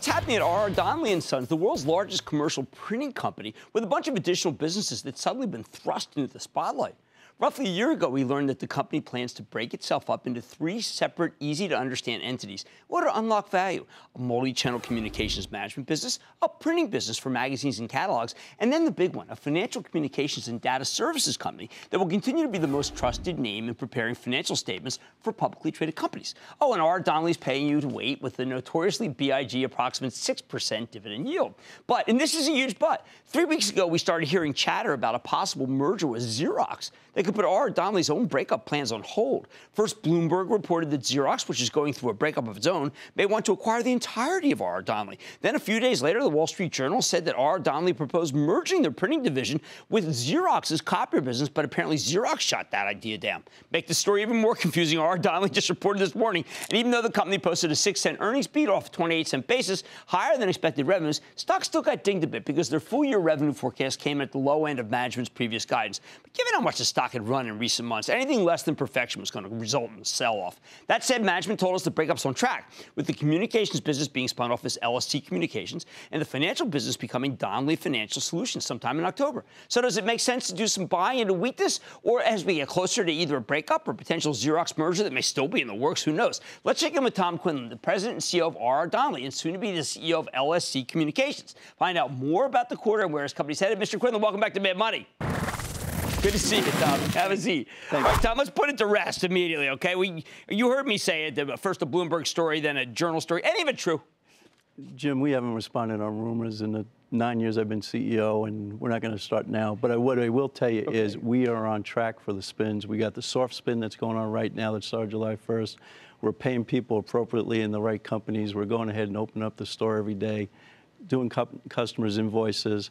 What's happening at RR Donnelley & Sons, the world's largest commercial printing company, with a bunch of additional businesses that's suddenly been thrust into the spotlight? Roughly a year ago, we learned that the company plans to break itself up into three separate, easy-to-understand entities in order to unlock value: a multi-channel communications management business, a printing business for magazines and catalogs, and then the big one, a financial communications and data services company that will continue to be the most trusted name in preparing financial statements for publicly traded companies. Oh, and R. Donnelley's paying you to wait with the notoriously BIG approximate 6% dividend yield. But, and this is a huge but, 3 weeks ago, we started hearing chatter about a possible merger with Xerox that could put R. Donnelley's own breakup plans on hold. First, Bloomberg reported that Xerox, which is going through a breakup of its own, may want to acquire the entirety of R. Donnelley. Then, a few days later, the Wall Street Journal said that R. Donnelley proposed merging their printing division with Xerox's copier business, but apparently Xerox shot that idea down. Make the story even more confusing, R. Donnelley just reported this morning, and even though the company posted a 6-cent earnings beat off a 28-cent basis, higher than expected revenues, stock still got dinged a bit because their full-year revenue forecast came at the low end of management's previous guidance. But given how much the stock had run in recent months, anything less than perfection was going to result in a sell-off. That said, management told us the breakup's on track, with the communications business being spun off as LSC Communications and the financial business becoming Donnelley Financial Solutions sometime in October. So does it make sense to do some buying into weakness, or as we get closer to either a breakup or potential Xerox merger that may still be in the works, who knows? Let's check in with Tom Quinlan, the president and CEO of RR Donnelley and soon to be the CEO of LSC Communications. Find out more about the quarter and where his company's headed. Mr. Quinlan, welcome back to Mad Money. Good to see you, Tom. Have a seat. All right, Tom, let's put it to rest immediately, okay? You heard me say it, first a Bloomberg story, then a Journal story. Any of it true? Jim, we haven't responded on rumors in the 9 years I've been CEO, and we're not going to start now. But what I will tell you is we are on track for the spins. We got the soft spin that's going on right now that started July 1st. We're paying people appropriately in the right companies. We're going ahead and opening up the store every day, doing customers' invoices.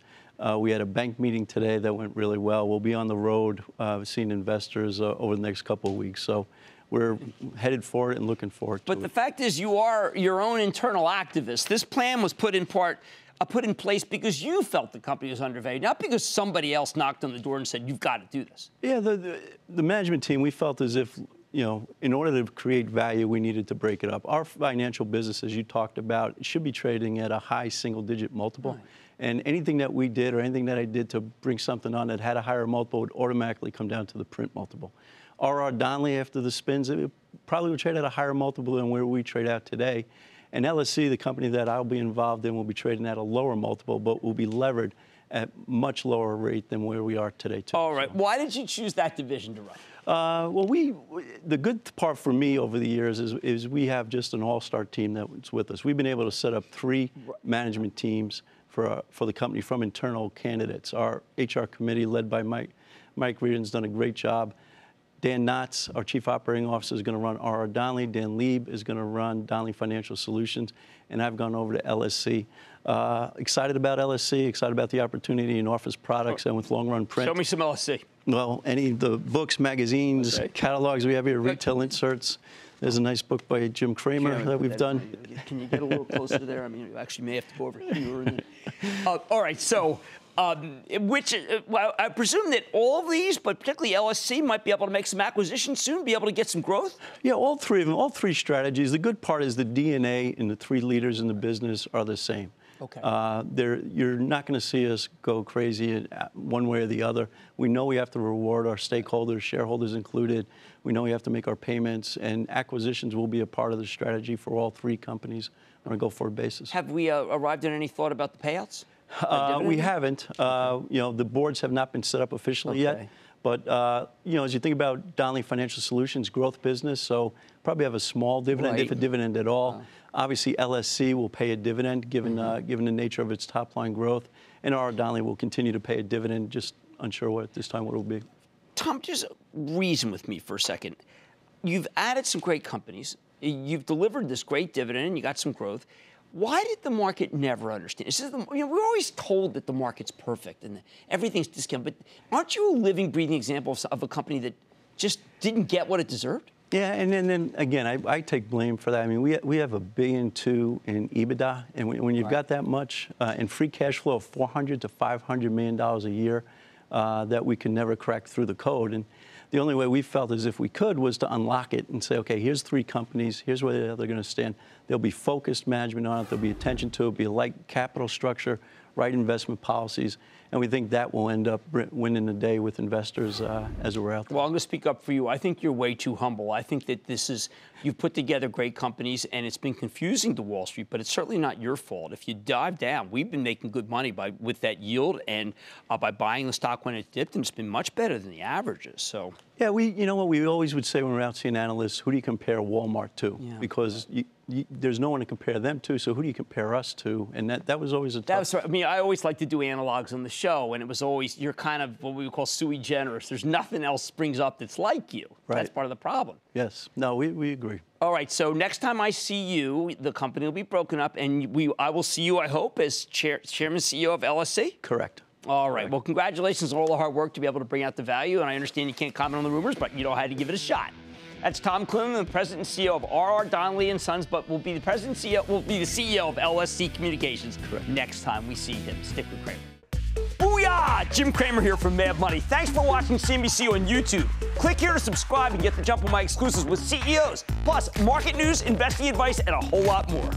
We had a bank meeting today that went really well. We'll be on the road seeing investors over the next couple of weeks. So we're headed for it and looking forward to it. But the fact is you are your own internal activist. This plan was put in place because you felt the company was undervalued, not because somebody else knocked on the door and said, you've got to do this. Yeah, the management team, we felt as if, you know, in order to create value, we needed to break it up. Our financial business, as you talked about, should be trading at a high single-digit multiple. Right. And anything that we did or anything that I did to bring something on that had a higher multiple would automatically come down to the print multiple. R.R. Donnelley, after the spins, it probably would trade at a higher multiple than where we trade out today. And LSC, the company that I'll be involved in, will be trading at a lower multiple, but will be levered at much lower rate than where we are today, too. All right. So. Why did you choose that division to run? Well, the good part for me over the years is we have just an all-star team that's with us. We've been able to set up three management teams for the company from internal candidates. Our HR committee, led by Mike Regan, has done a great job. Dan Knotts, our chief operating officer, is going to run R.R. Donnelley. Dan Lieb is going to run Donnelley Financial Solutions. And I've gone over to LSC. Excited about LSC, excited about the opportunity in office products and with long-run print. Show me some LSC. Well, any of the books, magazines, catalogs we have here, retail inserts. There's a nice book by Jim Cramer that we've done. Can you get a little closer there? I mean, you actually may have to go over here. And all right, so... well, I presume that all of these, but particularly LSC, might be able to make some acquisitions soon, be able to get some growth? Yeah, all three of them, all three strategies. The good part is the DNA and the three leaders in the business are the same. Okay. You're not going to see us go crazy one way or the other. We know we have to reward our stakeholders, shareholders included. We know we have to make our payments, and acquisitions will be a part of the strategy for all three companies on a go-forward basis. Have we arrived at any thought about the payouts? We haven't. You know, the boards have not been set up officially yet. But, you know, as you think about Donnelley Financial Solutions, growth business, so probably have a small dividend, if a dividend at all. Obviously, LSC will pay a dividend given, given the nature of its top-line growth. And R.R. Donnelley will continue to pay a dividend, just unsure what this time what it will be. Tom, just reason with me for a second. You've added some great companies. You've delivered this great dividend. You got some growth. Why did the market never understand? This is you know, we're always told that the market's perfect and that everything's discounted, but aren't you a living, breathing example of a company that just didn't get what it deserved? Yeah, and then again, I take blame for that. I mean, we have $1.2 billion in EBITDA, and when you've got that much in free cash flow of $400 to $500 million a year, that we can never crack through the code. And the only way we felt as if we could was to unlock it and say, okay, here's three companies, here's where they're going to stand. There'll be focused management on it, there'll be attention to it, be like capital structure, right investment policies, and we think that will end up winning the day with investors as we're out there. Well, I'm going to speak up for you. I think you're way too humble. I think that this is, you've put together great companies, and it's been confusing to Wall Street, but it's certainly not your fault. If you dive down, we've been making good money with that yield and by buying the stock when it dipped, and it's been much better than the averages. So yeah, you know what we always would say when we're out seeing analysts, who do you compare Walmart to? Yeah. Because there's no one to compare them to, so who do you compare us to? And that was always a tough... I mean, I always like to do analogs on the show, and it was always, you're kind of what we would call sui generis. There's nothing else springs up that's like you. Right. That's part of the problem. Yes. No, we agree. All right, so next time I see you, the company will be broken up, and I will see you, I hope, as Chairman CEO of LSC? Correct. All right. Correct. Well, congratulations on all the hard work to be able to bring out the value, and I understand you can't comment on the rumors, but you know how to give it a shot. That's Tom Quinlan, the president and CEO of RR Donnelley and Sons, but will be the CEO of LSC Communications. Correct. Next time we see him. Stick with Cramer. Booyah! Jim Cramer here from Mad Money. Thanks for watching CNBC on YouTube. Click here to subscribe and get the jump on my exclusives with CEOs, plus market news, investing advice, and a whole lot more.